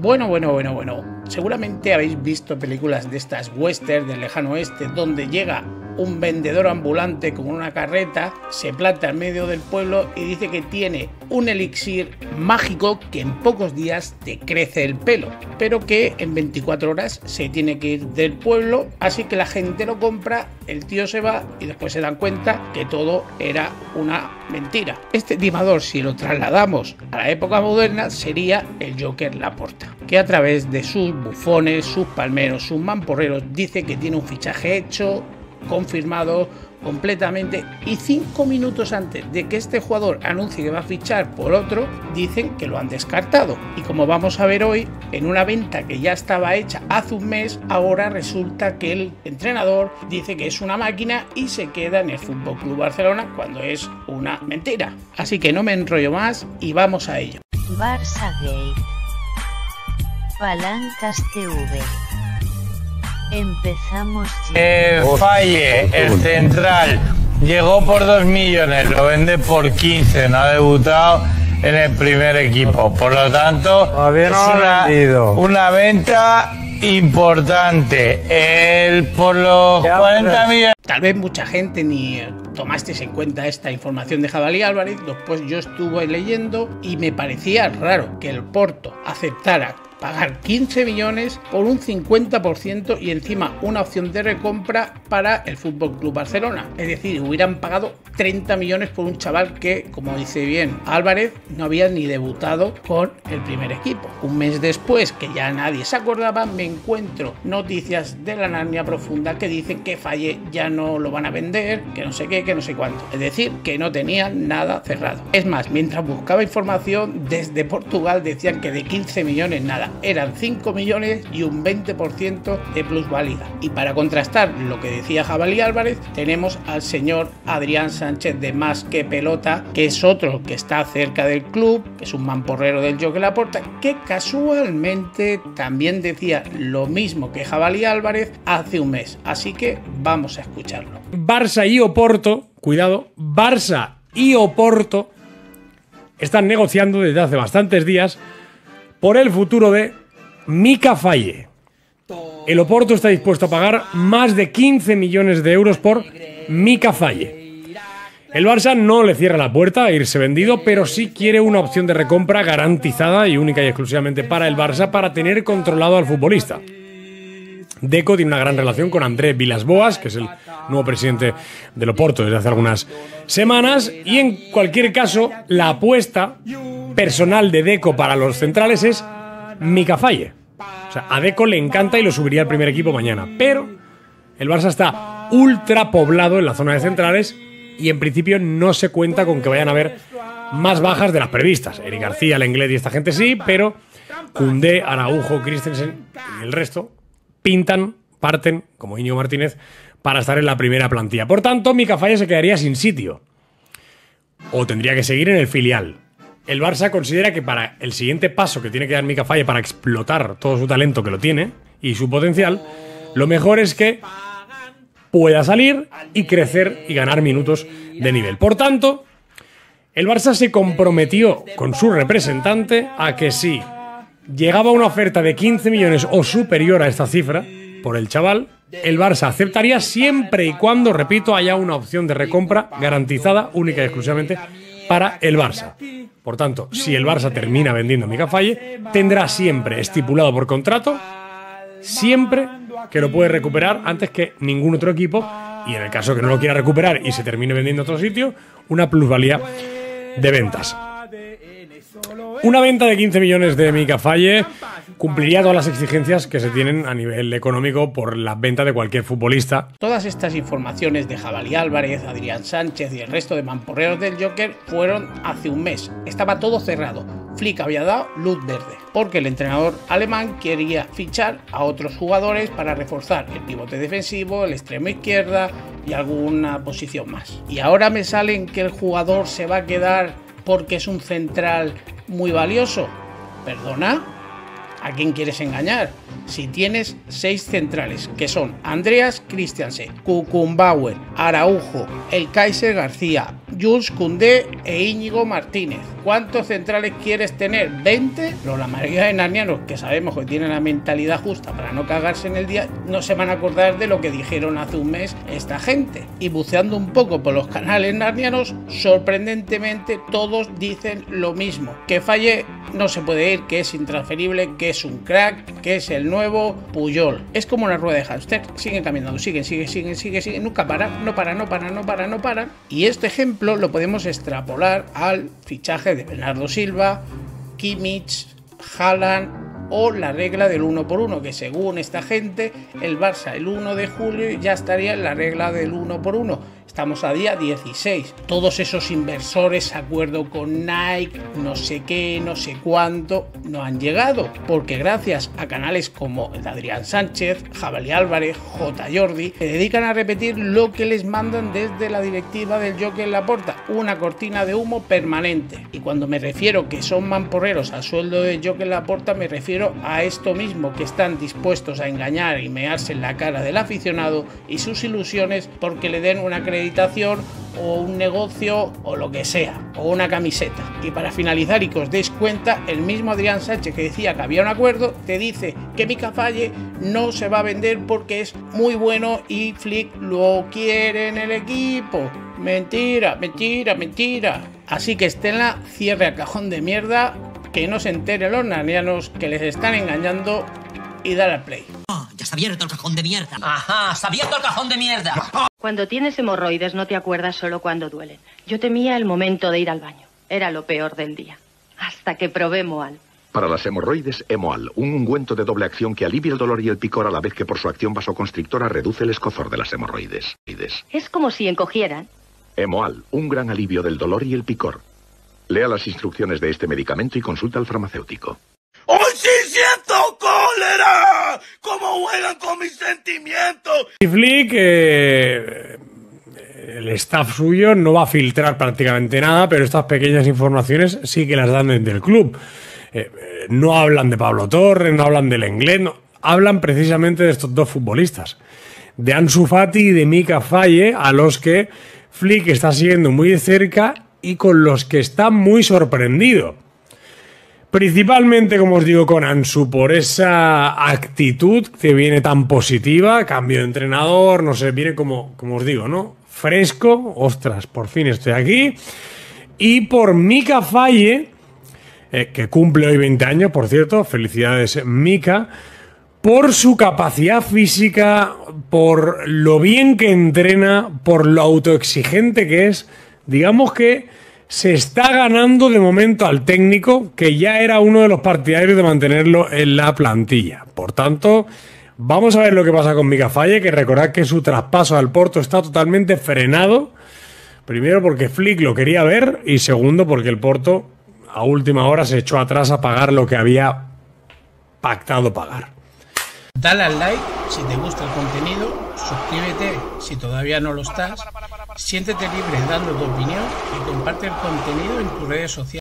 Bueno. Seguramente habéis visto películas de estas western del lejano oeste donde llega un vendedor ambulante con una carreta, se planta en medio del pueblo y dice que tiene un elixir mágico que en pocos días te crece el pelo, pero que en 24 horas se tiene que ir del pueblo, así que la gente lo compra, el tío se va y después se dan cuenta que todo era una mentira. Este timador, si lo trasladamos a la época moderna, sería el Joker Laporta, que a través de sus bufones, sus palmeros, sus mamporreros, dice que tiene un fichaje hecho, confirmado completamente, y 5 minutos antes de que este jugador anuncie que va a fichar por otro, dicen que lo han descartado. Y como vamos a ver hoy, en una venta que ya estaba hecha hace un mes, ahora resulta que el entrenador dice que es una máquina y se queda en el Fútbol Club Barcelona cuando es una mentira. Así que no me enrollo más y vamos a ello. Barça-gate. Palancas TV. Empezamos. Falle, el central, llegó por 2 millones, lo vende por 15, no ha debutado en el primer equipo, por lo tanto es una venta importante, el por los 40 millones. Tal vez mucha gente ni tomasteis en cuenta esta información de José Álvarez, después yo estuve leyendo y me parecía raro que el Porto aceptara pagar 15 millones por un 50% y encima una opción de recompra para el Fútbol Club Barcelona. Es decir, hubieran pagado 30 millones por un chaval que, como dice bien Álvarez, no había ni debutado con el primer equipo. Un mes después, que ya nadie se acordaba, me encuentro noticias de la Narnia profunda que dicen que Faye ya no lo van a vender, que no sé qué, que no sé cuánto. Es decir, que no tenían nada cerrado. Es más, mientras buscaba información, desde Portugal decían que de 15 millones nada. Eran 5 millones y un 20% de plusvalía. Y para contrastar lo que decía José Álvarez, tenemos al señor Adrián Sánchez de Más que Pelota, que es otro que está cerca del club, que es un mamporrero del Joker Laporta, que casualmente también decía lo mismo que José Álvarez hace un mes. Así que vamos a escucharlo. Barça y Oporto, cuidado, Barça y Oporto están negociando desde hace bastantes días por el futuro de Mika Faye. El Oporto está dispuesto a pagar más de 15 millones de euros por Mika Faye. El Barça no le cierra la puerta a irse vendido, pero sí quiere una opción de recompra garantizada y única y exclusivamente para el Barça para tener controlado al futbolista. Deco tiene una gran relación con André Villas-Boas, que es el nuevo presidente del Oporto desde hace algunas semanas, y en cualquier caso la apuesta personal de Deco para los centrales es Mika Faye. O sea, a Deco le encanta y lo subiría al primer equipo mañana. Pero el Barça está ultra poblado en la zona de centrales y en principio no se cuenta con que vayan a haber más bajas de las previstas. Eric García, Lenglet y esta gente sí, pero Koundé, Araujo, Christensen y el resto pintan, parten, como Iñigo Martínez, para estar en la primera plantilla. Por tanto, Mika Faye se quedaría sin sitio o tendría que seguir en el filial. El Barça considera que para el siguiente paso que tiene que dar Mika Faye para explotar todo su talento, que lo tiene, y su potencial, lo mejor es que pueda salir y crecer y ganar minutos de nivel. Por tanto, el Barça se comprometió con su representante a que si llegaba una oferta de 15 millones o superior a esta cifra por el chaval, el Barça aceptaría siempre y cuando, repito, haya una opción de recompra garantizada única y exclusivamente para el Barça. Por tanto, si el Barça termina vendiendo a Mika Faye, tendrá siempre estipulado por contrato, siempre que lo puede recuperar antes que ningún otro equipo, y en el caso que no lo quiera recuperar y se termine vendiendo a otro sitio, una plusvalía de ventas. Una venta de 15 millones de Mika Faye cumpliría todas las exigencias que se tienen a nivel económico por la venta de cualquier futbolista. Todas estas informaciones de José Álvarez, Adrián Sánchez y el resto de mamporreros del Joker fueron hace un mes. Estaba todo cerrado. Flick había dado luz verde, porque el entrenador alemán quería fichar a otros jugadores para reforzar el pivote defensivo, el extremo izquierda y alguna posición más. Y ahora me salen que el jugador se va a quedar porque es un central muy valioso. ¿Perdona? ¿A quién quieres engañar? Si tienes 6 centrales, que son Andreas Christensen, Kukumbauer, Araujo, El Kaiser García, Jules Koundé e Íñigo Martínez. ¿Cuántos centrales quieres tener? ¿20? Pero la mayoría de narnianos, que sabemos que tienen la mentalidad justa para no cagarse en el día, no se van a acordar de lo que dijeron hace un mes esta gente. Y buceando un poco por los canales narnianos, sorprendentemente todos dicen lo mismo. Que Faye no se puede ir, que es intransferible, que es un crack, que es el nuevo Puyol. Es como una rueda de hámster. Siguen caminando, siguen. Nunca paran, no paran. Y este ejemplo lo podemos extrapolar al fichaje de Bernardo Silva, Kimmich, Haaland o la regla del 1x1, que según esta gente, el Barça el 1 de julio ya estaría en la regla del 1x1. Estamos a día 16. Todos esos inversores, acuerdo con Nike, no sé qué, no sé cuánto, no han llegado. Porque gracias a canales como el de Adrián Sánchez, José Álvarez, J. Jordi, se dedican a repetir lo que les mandan desde la directiva del Joker Laporta. Una cortina de humo permanente. Y cuando me refiero que son mamporreros a sueldo de Joker Laporta, me refiero a esto mismo, que están dispuestos a engañar y mearse en la cara del aficionado y sus ilusiones porque le den una credibilidad o un negocio o lo que sea, o una camiseta. Y para finalizar y que os deis cuenta, el mismo Adrián Sánchez que decía que había un acuerdo te dice que Mika Faye no se va a vender porque es muy bueno y Flick lo quiere en el equipo. Mentira, mentira, mentira. Así que Estela cierre el cajón de mierda, que no se enteren los narnianos que les están engañando, y dar al play. Oh, ya está abierto el cajón de mierda. Ajá, está abierto el cajón de mierda. Oh. Cuando tienes hemorroides no te acuerdas solo cuando duelen. Yo temía el momento de ir al baño. Era lo peor del día. Hasta que probé Hemoal. Para las hemorroides, Hemoal, un ungüento de doble acción que alivia el dolor y el picor a la vez que por su acción vasoconstrictora reduce el escozor de las hemorroides. Es como si encogieran. Hemoal, un gran alivio del dolor y el picor. Lea las instrucciones de este medicamento y consulta al farmacéutico. ¡Hoy sí siento cólera! ¡Cómo juegan con mis sentimientos! Y Flick, el staff suyo no va a filtrar prácticamente nada, pero estas pequeñas informaciones sí que las dan desde el club. No hablan de Pablo Torres, no hablan del Lenglet, no, hablan precisamente de estos dos futbolistas, de Ansu Fati y de Mika Faye, a los que Flick está siguiendo muy de cerca y con los que está muy sorprendido. Principalmente, como os digo, con Ansu, por esa actitud que viene tan positiva, cambio de entrenador, no sé, viene como os digo, ¿no? Fresco, ostras, por fin estoy aquí. Y por Mika Faye, que cumple hoy 20 años, por cierto, felicidades Mika, por su capacidad física, por lo bien que entrena, por lo autoexigente que es, digamos que se está ganando de momento al técnico, que ya era uno de los partidarios de mantenerlo en la plantilla. Por tanto, vamos a ver lo que pasa con Mika Faye, que recordad que su traspaso al Porto está totalmente frenado. Primero porque Flick lo quería ver y segundo porque el Porto a última hora se echó atrás a pagar lo que había pactado pagar. Dale al like si te gusta el contenido, suscríbete si todavía no lo estás. Siéntete libre dando tu opinión y comparte el contenido en tus redes sociales.